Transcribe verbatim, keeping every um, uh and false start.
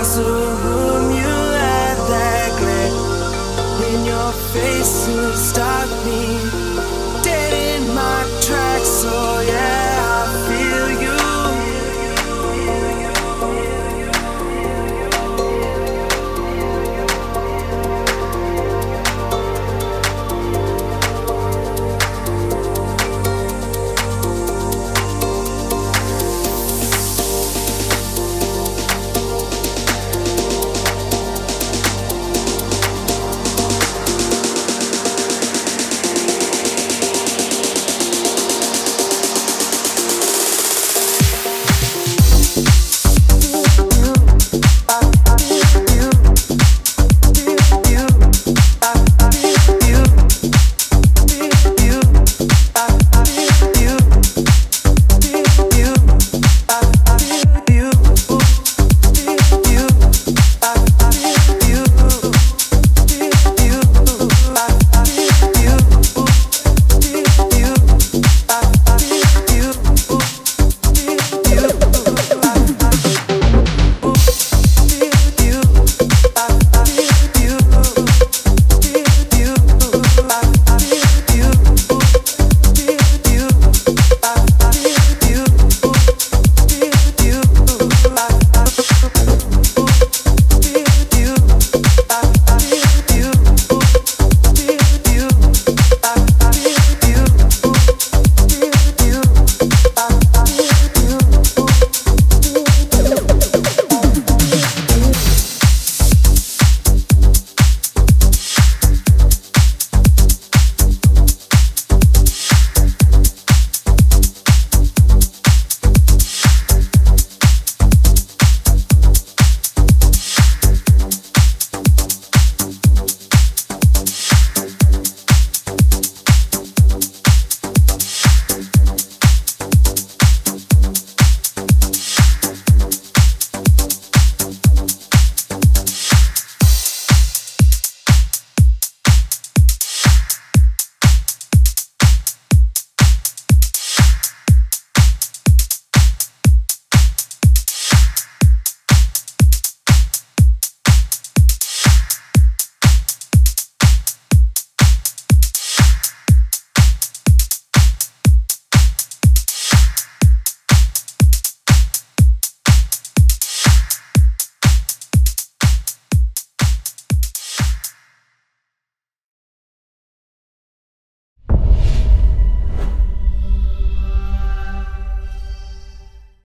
also whom you had that glare in your face to stop me.